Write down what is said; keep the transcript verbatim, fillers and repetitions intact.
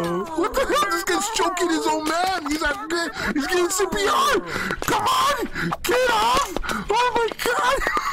What the hell just is choking his own man. He's like, he's getting C P R. Come on, get off! Oh my God!